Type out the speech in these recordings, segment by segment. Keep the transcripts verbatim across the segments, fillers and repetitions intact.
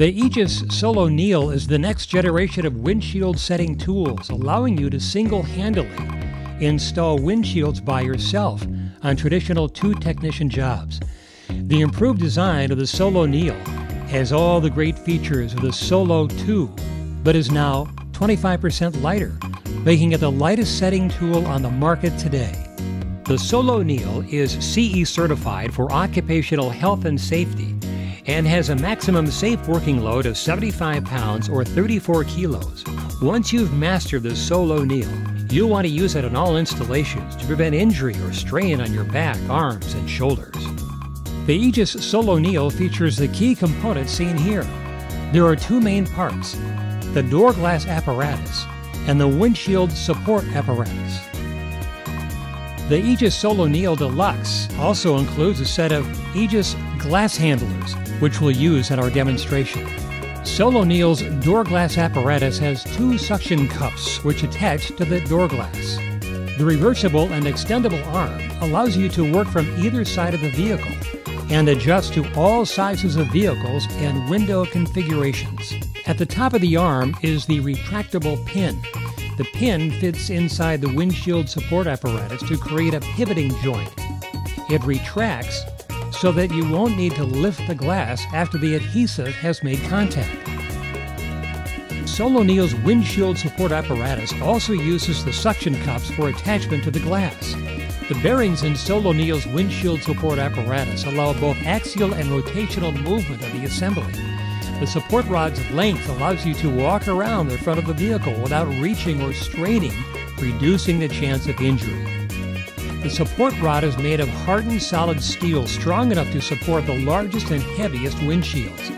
The Aegis Solo Neo is the next generation of windshield setting tools, allowing you to single-handedly install windshields by yourself on traditional two-technician jobs. The improved design of the Solo Neo has all the great features of the Solo two, but is now twenty-five percent lighter, making it the lightest setting tool on the market today. The Solo Neo is C E certified for occupational health and safety, and has a maximum safe working load of seventy-five pounds or thirty-four kilos. Once you've mastered the Solo Neo, you'll want to use it on all installations to prevent injury or strain on your back, arms, and shoulders. The Aegis Solo Neo features the key components seen here. There are two main parts, the door glass apparatus and the windshield support apparatus. The Aegis Solo Neo Deluxe also includes a set of Aegis glass handlers, which we'll use in our demonstration. Solo Neo's door glass apparatus has two suction cups which attach to the door glass. The reversible and extendable arm allows you to work from either side of the vehicle and adjust to all sizes of vehicles and window configurations. At the top of the arm is the retractable pin. The pin fits inside the windshield support apparatus to create a pivoting joint. It retracts so that you won't need to lift the glass after the adhesive has made contact. Solo Neo's windshield support apparatus also uses the suction cups for attachment to the glass. The bearings in Solo Neo's windshield support apparatus allow both axial and rotational movement of the assembly. The support rod's length allows you to walk around the front of the vehicle without reaching or straining, reducing the chance of injury. The support rod is made of hardened solid steel strong enough to support the largest and heaviest windshields.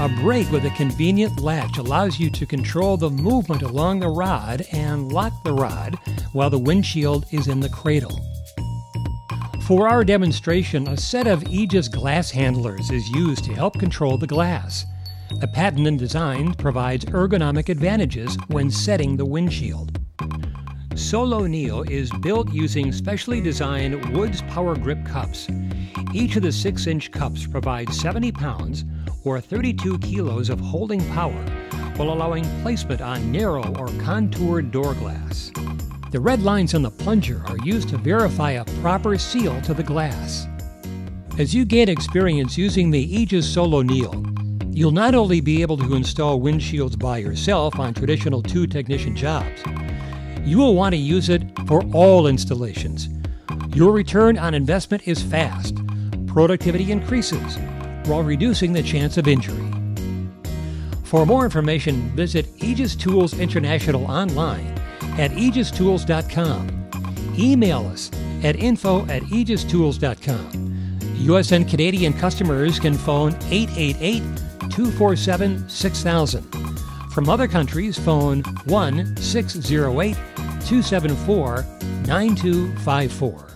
A brake with a convenient latch allows you to control the movement along the rod and lock the rod while the windshield is in the cradle. For our demonstration, a set of Aegis glass handlers is used to help control the glass. The patent and design provides ergonomic advantages when setting the windshield. Solo Neo is built using specially designed Woods Power Grip Cups. Each of the six inch cups provides seventy pounds or thirty-two kilos of holding power while allowing placement on narrow or contoured door glass. The red lines on the plunger are used to verify a proper seal to the glass. As you gain experience using the Aegis Solo Neo, you'll not only be able to install windshields by yourself on traditional two-technician jobs, you will want to use it for all installations. Your return on investment is fast, productivity increases, while reducing the chance of injury. For more information, visit Aegis Tools International online at Aegis Tools dot com. Email us at info at Aegis Tools dot com. U S and Canadian customers can phone eight eight eight, two four seven, six thousand. From other countries, phone one, six zero eight, two seven four, nine two five four.